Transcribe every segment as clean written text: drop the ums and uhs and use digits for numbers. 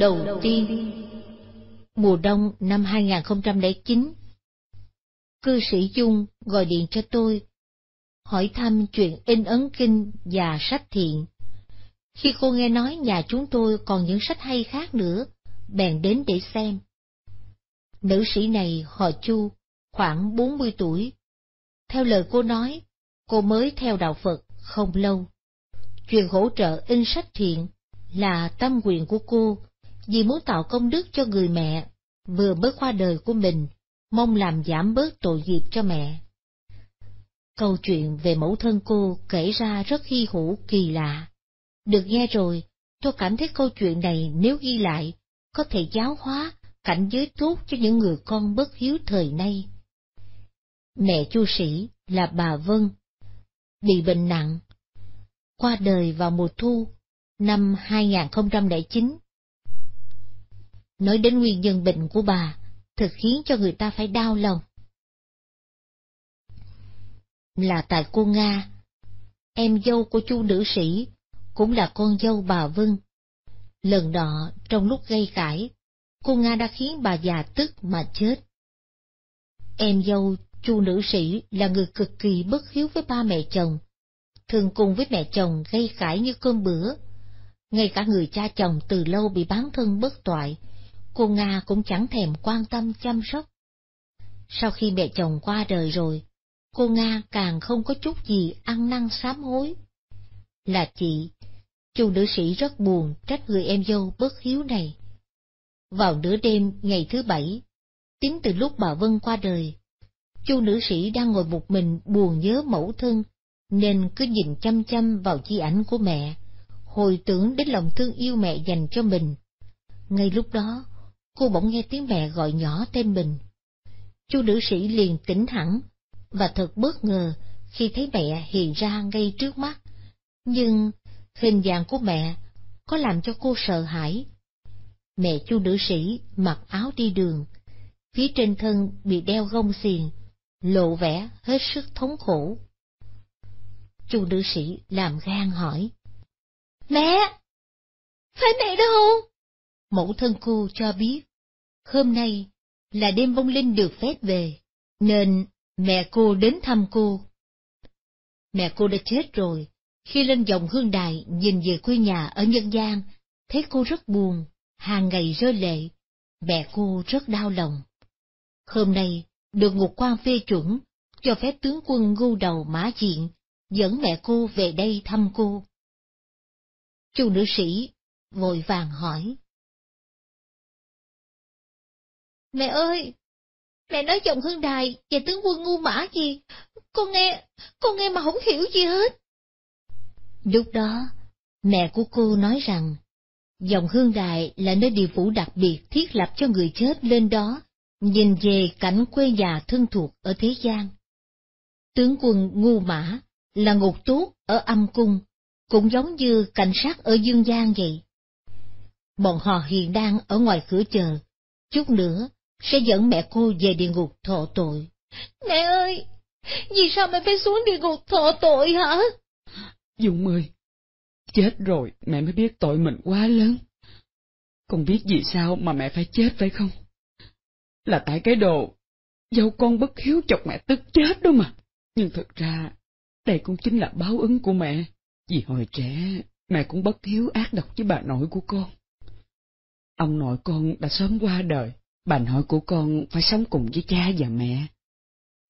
đầu tiên. Mùa đông năm 2009, cư sĩ Dung gọi điện cho tôi, hỏi thăm chuyện in ấn kinh và sách thiện. Khi cô nghe nói nhà chúng tôi còn những sách hay khác nữa, bèn đến để xem. Nữ sĩ này họ Chu, khoảng 40 tuổi. Theo lời cô nói, cô mới theo đạo Phật không lâu. Chuyện hỗ trợ in sách thiện là tâm nguyện của cô, vì muốn tạo công đức cho người mẹ vừa mới qua đời của mình, mong làm giảm bớt tội nghiệp cho mẹ. Câu chuyện về mẫu thân cô kể ra rất hy hữu kỳ lạ. Được nghe rồi, tôi cảm thấy câu chuyện này nếu ghi lại, có thể giáo hóa, cảnh giới tốt cho những người con bất hiếu thời nay. Mẹ Chu sĩ là bà Vân, bị bệnh nặng, qua đời vào mùa thu năm 2009. Nói đến nguyên nhân bệnh của bà, thực khiến cho người ta phải đau lòng. Là tại cô Nga, em dâu của Chu nữ sĩ, cũng là con dâu bà Vân. Lần đó, trong lúc gây cãi, cô Nga đã khiến bà già tức mà chết. Em dâu Chu nữ sĩ là người cực kỳ bất hiếu với ba mẹ chồng, thường cùng với mẹ chồng gây cãi như cơm bữa. Ngay cả người cha chồng từ lâu bị bán thân bất toại, cô Nga cũng chẳng thèm quan tâm chăm sóc. Sau khi mẹ chồng qua đời rồi, cô Nga càng không có chút gì ăn năn sám hối. Là chị, Chu nữ sĩ rất buồn trách người em dâu bất hiếu này. Vào nửa đêm ngày thứ Bảy, tính từ lúc bà Vân qua đời, Chu nữ sĩ đang ngồi một mình buồn nhớ mẫu thân, nên cứ nhìn chăm chăm vào di ảnh của mẹ, hồi tưởng đến lòng thương yêu mẹ dành cho mình. Ngay lúc đó, cô bỗng nghe tiếng mẹ gọi nhỏ tên mình. Chu nữ sĩ liền tỉnh hẳn, và thật bất ngờ khi thấy mẹ hiện ra ngay trước mắt. Nhưng hình dạng của mẹ có làm cho cô sợ hãi. Mẹ Chu nữ sĩ mặc áo đi đường, phía trên thân bị đeo gông xiềng, lộ vẻ hết sức thống khổ. Chu nữ sĩ làm gan hỏi: "Mẹ, phải mẹ đâu?" Mẫu thân cô cho biết, hôm nay là đêm vong linh được phép về, nên mẹ cô đến thăm cô. Mẹ cô đã chết rồi, khi lên dòng hương đài nhìn về quê nhà ở Nhân Giang, thấy cô rất buồn, hàng ngày rơi lệ, mẹ cô rất đau lòng. Hôm nay, được ngục quan phê chuẩn, cho phép tướng quân Ngưu Đầu Mã Diện dẫn mẹ cô về đây thăm cô. Chu nữ sĩ vội vàng hỏi: "Mẹ ơi, mẹ nói dòng hương đài và tướng quân Ngưu Mã gì, con nghe mà không hiểu gì hết." Lúc đó, mẹ của cô nói rằng, dòng hương đài là nơi địa phủ đặc biệt thiết lập cho người chết lên đó, nhìn về cảnh quê nhà thân thuộc ở thế gian. Tướng quân Ngưu Mã là ngục tốt ở âm cung, cũng giống như cảnh sát ở Dương Giang vậy. Bọn họ hiện đang ở ngoài cửa chờ, chút nữa sẽ dẫn mẹ cô về địa ngục thọ tội. "Mẹ ơi, vì sao mẹ phải xuống địa ngục thọ tội hả?" "Dũng ơi, chết rồi mẹ mới biết tội mình quá lớn. Con biết vì sao mà mẹ phải chết phải không? Là tại cái đồ dâu con bất hiếu chọc mẹ tức chết đó mà. Nhưng thật ra, đây cũng chính là báo ứng của mẹ, vì hồi trẻ mẹ cũng bất hiếu ác độc với bà nội của con. Ông nội con đã sớm qua đời, bà nội của con phải sống cùng với cha và mẹ.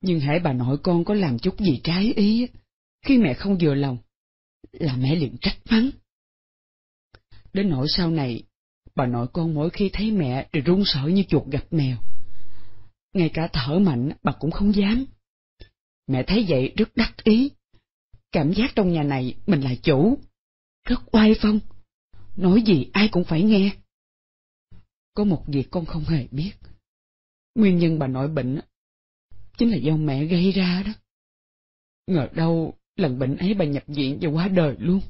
Nhưng hễ bà nội con có làm chút gì trái ý, khi mẹ không vừa lòng, là mẹ liền trách mắng. Đến nỗi sau này, bà nội con mỗi khi thấy mẹ thì run sợ như chuột gặp mèo. Ngay cả thở mạnh bà cũng không dám. Mẹ thấy vậy rất đắc ý, cảm giác trong nhà này mình là chủ, rất oai phong, nói gì ai cũng phải nghe. Có một việc con không hề biết, nguyên nhân bà nội bệnh chính là do mẹ gây ra đó. Ngờ đâu lần bệnh ấy bà nhập viện và qua đời luôn.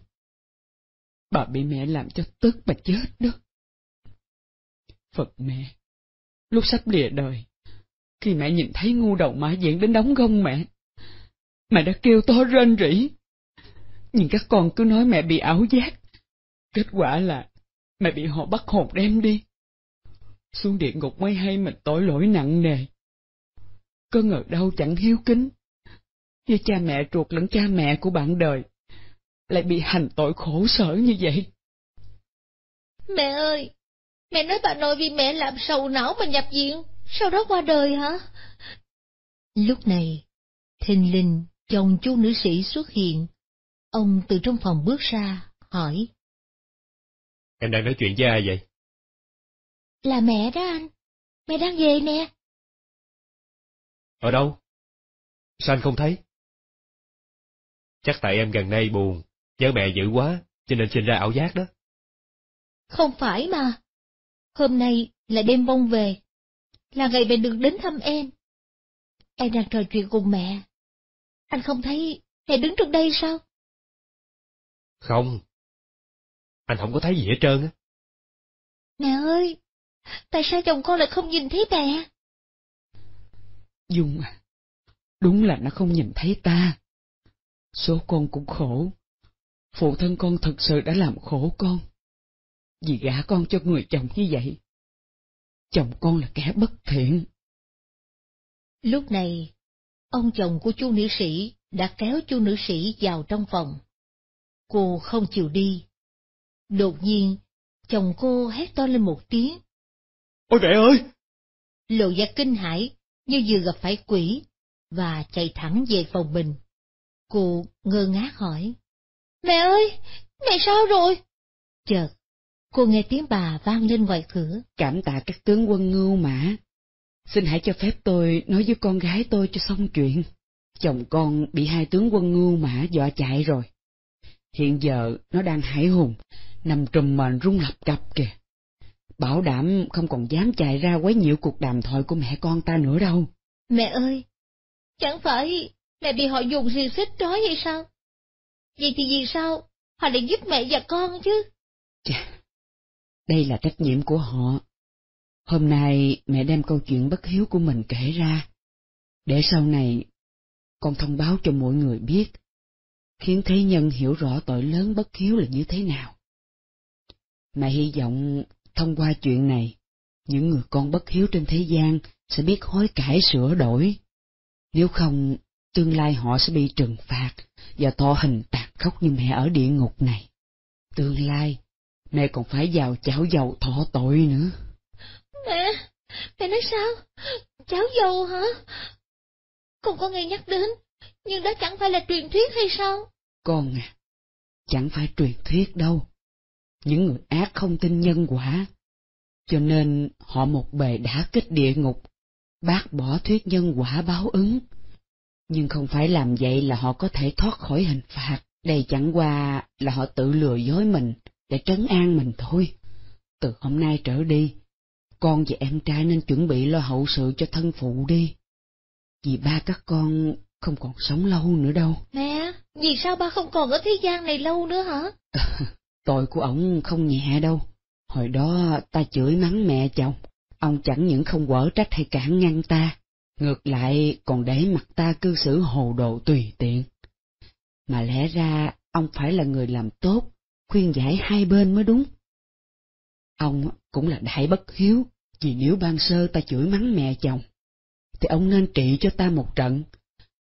Bà bị mẹ làm cho tức mà chết đó. Phật mẹ, lúc sắp lìa đời, khi mẹ nhìn thấy Ngưu Đầu Mã Diện đến đóng gông mẹ, mẹ đã kêu to rên rỉ. Nhưng các con cứ nói mẹ bị ảo giác, kết quả là mà bị họ bắt hồn đem đi. Xuống địa ngục mới hay mình tội lỗi nặng nề. Có ngờ đâu chẳng hiếu kính, như cha mẹ ruột lẫn cha mẹ của bạn đời, lại bị hành tội khổ sở như vậy. Mẹ ơi, mẹ nói bà nội vì mẹ làm sầu não mà nhập viện, sau đó qua đời hả? Lúc này, thình lình chồng chú nữ sĩ xuất hiện. Ông từ trong phòng bước ra, hỏi. Em đang nói chuyện với ai vậy? Là mẹ đó anh, mẹ đang về nè. Ở đâu? Sao anh không thấy? Chắc tại em gần đây buồn, nhớ mẹ dữ quá, cho nên sinh ra ảo giác đó. Không phải mà, hôm nay là đêm bông về, là ngày mẹ được đến thăm em đang trò chuyện cùng mẹ. Anh không thấy mẹ đứng trước đây sao? Không, anh không có thấy gì hết trơn á. Mẹ ơi, tại sao chồng con lại không nhìn thấy mẹ? Dung à, đúng là nó không nhìn thấy ta. Số con cũng khổ, phụ thân con thật sự đã làm khổ con, vì gả con cho người chồng như vậy. Chồng con là kẻ bất thiện. Lúc này, ông chồng của Chu nữ sĩ đã kéo Chu nữ sĩ vào trong phòng. Cô không chịu đi. Đột nhiên, chồng cô hét to lên một tiếng. Ôi mẹ ơi! Lộ vẻ kinh hãi như vừa gặp phải quỷ, và chạy thẳng về phòng mình. Cô ngơ ngác hỏi. Mẹ ơi! Mẹ sao rồi? Chợt, cô nghe tiếng bà vang lên ngoài cửa. Cảm tạ các tướng quân Ngưu Mã. Xin hãy cho phép tôi nói với con gái tôi cho xong chuyện. Chồng con bị hai tướng quân Ngưu Mã dọa chạy rồi. Hiện giờ nó đang hãi hùng, nằm trùm mền rung lập cập kìa. Bảo đảm không còn dám chạy ra quấy nhiễu cuộc đàm thoại của mẹ con ta nữa đâu. Mẹ ơi, chẳng phải mẹ bị họ dùng xiềng xích trói hay sao? Vậy thì vì sao họ lại giúp mẹ và con chứ? Chà, đây là trách nhiệm của họ. Hôm nay mẹ đem câu chuyện bất hiếu của mình kể ra, để sau này con thông báo cho mọi người biết, khiến thế nhân hiểu rõ tội lớn bất hiếu là như thế nào. Mẹ hy vọng thông qua chuyện này, những người con bất hiếu trên thế gian sẽ biết hối cải sửa đổi, nếu không tương lai họ sẽ bị trừng phạt và thọ hình tàn khốc như mẹ ở địa ngục này. Tương lai mẹ còn phải vào chảo dầu thọ tội nữa. Mẹ nói sao? Chảo dầu hả? Con có nghe nhắc đến, nhưng đó chẳng phải là truyền thuyết hay sao? Con à, chẳng phải truyền thuyết đâu. Những người ác không tin nhân quả, cho nên họ một bề đả kích địa ngục, bác bỏ thuyết nhân quả báo ứng. Nhưng không phải làm vậy là họ có thể thoát khỏi hình phạt. Đây chẳng qua là họ tự lừa dối mình để trấn an mình thôi. Từ hôm nay trở đi, con và em trai nên chuẩn bị lo hậu sự cho thân phụ đi, vì ba các con không còn sống lâu nữa đâu. Mẹ, vì sao ba không còn ở thế gian này lâu nữa hả? Tội của ổng không nhẹ đâu. Hồi đó ta chửi mắng mẹ chồng, ông chẳng những không quở trách hay cản ngăn ta, ngược lại còn để mặt ta cư xử hồ đồ tùy tiện. Mà lẽ ra ông phải là người làm tốt, khuyên giải hai bên mới đúng. Ông cũng là đại bất hiếu, vì nếu ban sơ ta chửi mắng mẹ chồng, thì ông nên trị cho ta một trận,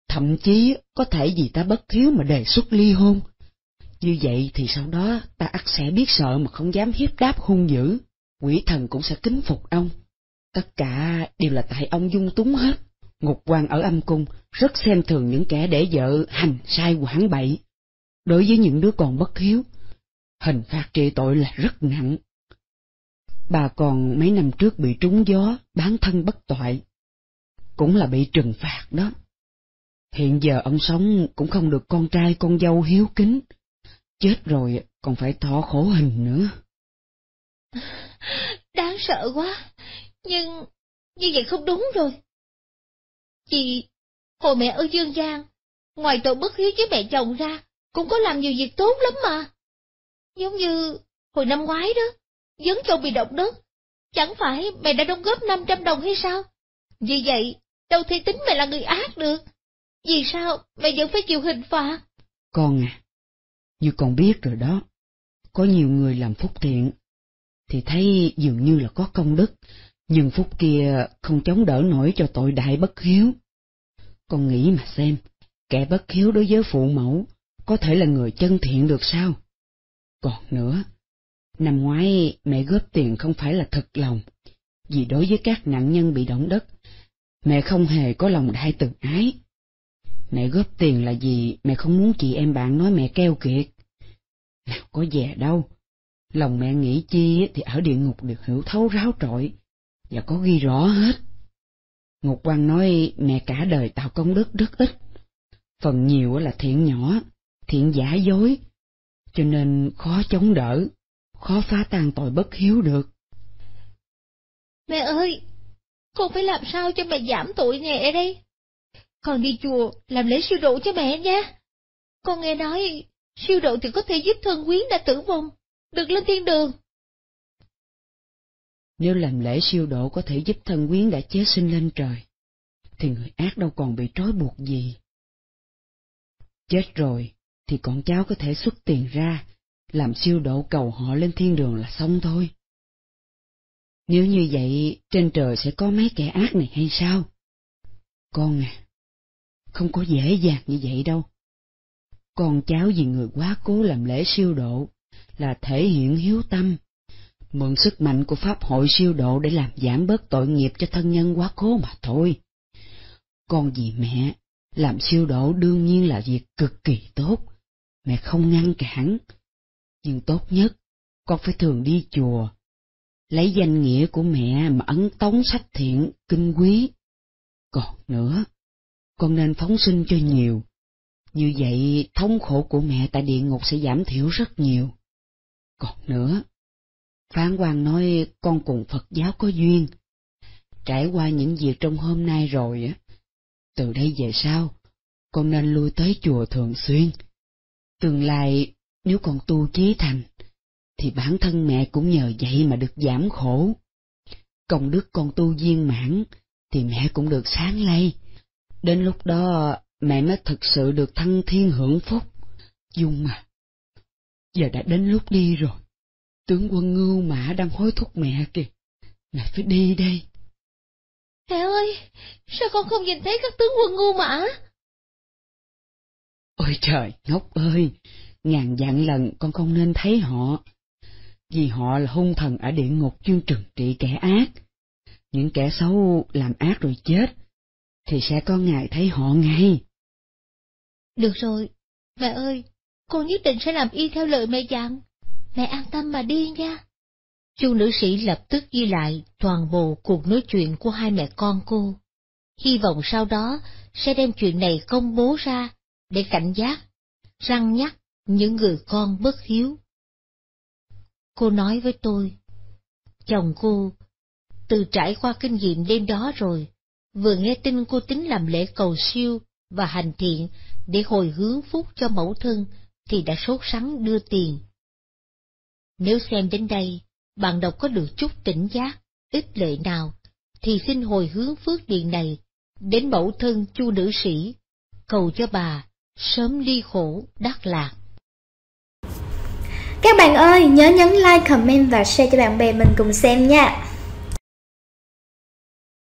thậm chí có thể vì ta bất hiếu mà đề xuất ly hôn. Như vậy thì sau đó ta ắt sẽ biết sợ mà không dám hiếp đáp hung dữ, quỷ thần cũng sẽ kính phục ông. Tất cả đều là tại ông dung túng hết. Ngục quan ở âm cung rất xem thường những kẻ để vợ hành sai hoảng bậy. Đối với những đứa con bất hiếu, hình phạt trị tội là rất nặng. Bà còn mấy năm trước bị trúng gió, bán thân bất toại, cũng là bị trừng phạt đó. Hiện giờ ông sống cũng không được con trai con dâu hiếu kính, chết rồi còn phải thọ khổ hình nữa. Đáng sợ quá, nhưng như vậy không đúng rồi. Chị, hồi mẹ ở Dương Giang, ngoài tội bất hiếu với mẹ chồng ra, cũng có làm nhiều việc tốt lắm mà. Giống như hồi năm ngoái đó, Vấn Châu bị động đất, chẳng phải mẹ đã đóng góp 500 đồng hay sao? Vì vậy, đâu thể tính mẹ là người ác được. Vì sao mẹ vẫn phải chịu hình phạt? Con à, như con biết rồi đó, có nhiều người làm phúc thiện, thì thấy dường như là có công đức, nhưng phút kia không chống đỡ nổi cho tội đại bất hiếu. Con nghĩ mà xem, kẻ bất hiếu đối với phụ mẫu có thể là người chân thiện được sao? Còn nữa, năm ngoái mẹ góp tiền không phải là thật lòng, vì đối với các nạn nhân bị động đất, mẹ không hề có lòng đại từ ái. Mẹ góp tiền là vì mẹ không muốn chị em bạn nói mẹ keo kiệt. Nào có dè đâu, lòng mẹ nghĩ chi thì ở địa ngục được hiểu thấu ráo trọi, và có ghi rõ hết. Ngục quan nói mẹ cả đời tạo công đức rất ít, phần nhiều là thiện nhỏ, thiện giả dối, cho nên khó chống đỡ, khó phá tan tội bất hiếu được. Mẹ ơi, con phải làm sao cho mẹ giảm tội nhẹ đây? Con đi chùa làm lễ siêu độ cho mẹ nha. Con nghe nói siêu độ thì có thể giúp thân quyến đã tử vong được lên thiên đường. Nếu làm lễ siêu độ có thể giúp thân quyến đã chết sinh lên trời, thì người ác đâu còn bị trói buộc gì. Chết rồi thì con cháu có thể xuất tiền ra làm siêu độ cầu họ lên thiên đường là xong thôi. Nếu như vậy trên trời sẽ có mấy kẻ ác này hay sao? Con à, không có dễ dàng như vậy đâu. Con cháu vì người quá cố làm lễ siêu độ là thể hiện hiếu tâm, mượn sức mạnh của pháp hội siêu độ để làm giảm bớt tội nghiệp cho thân nhân quá cố mà thôi. Con vì mẹ, làm siêu độ đương nhiên là việc cực kỳ tốt, mẹ không ngăn cản. Nhưng tốt nhất, con phải thường đi chùa, lấy danh nghĩa của mẹ mà ấn tống sách thiện, kinh quý. Còn nữa, con nên phóng sinh cho nhiều, như vậy thống khổ của mẹ tại địa ngục sẽ giảm thiểu rất nhiều. Còn nữa, phán quan nói con cùng Phật giáo có duyên, trải qua những việc trong hôm nay rồi, từ đây về sau, con nên lui tới chùa thường xuyên. Tương lai, nếu con tu chí thành, thì bản thân mẹ cũng nhờ vậy mà được giảm khổ. Công đức con tu viên mãn, thì mẹ cũng được sáng lây. Đến lúc đó, mẹ mới thực sự được thăng thiên hưởng phúc. Dung mà, giờ đã đến lúc đi rồi. Tướng quân Ngưu Mã đang hối thúc mẹ kìa. Mẹ phải đi đây. Mẹ ơi, sao con không nhìn thấy các tướng quân Ngưu Mã? Ôi trời, ngốc ơi! Ngàn vạn lần con không nên thấy họ, vì họ là hung thần ở địa ngục chuyên trừng trị kẻ ác. Những kẻ xấu làm ác rồi chết, thì sẽ có ngày thấy họ ngay. Được rồi, mẹ ơi, con nhất định sẽ làm y theo lời mẹ dặn. Mẹ an tâm mà đi nha. Chu nữ sĩ lập tức ghi lại toàn bộ cuộc nói chuyện của hai mẹ con cô, hy vọng sau đó sẽ đem chuyện này công bố ra để cảnh giác, răn nhắc những người con bất hiếu. Cô nói với tôi, chồng cô từ trải qua kinh nghiệm đêm đó rồi, vừa nghe tin cô tính làm lễ cầu siêu và hành thiện để hồi hướng phúc cho mẫu thân thì đã sốt sắng đưa tiền. Nếu xem đến đây, bạn đọc có được chút tỉnh giác, ích lợi nào, thì xin hồi hướng phước điện này đến mẫu thân Chu nữ sĩ, cầu cho bà sớm ly khổ đắc lạc. Các bạn ơi, nhớ nhấn like, comment và share cho bạn bè mình cùng xem nha.